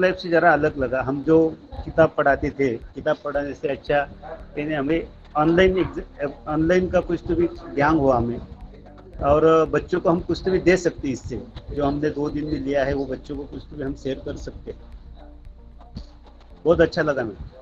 Life से ज़रा अलग लगा। हम जो किताब पढ़ाते थे, किताब पढ़ाने से अच्छा मैंने हमें ऑनलाइन का कुछ तो भी ज्ञान हुआ हमें, और बच्चों को हम कुछ तो भी दे सकते हैं। इससे जो हमने 2 दिन में लिया है वो बच्चों को कुछ तो भी हम शेयर कर सकते हैं। बहुत अच्छा लगा हमें।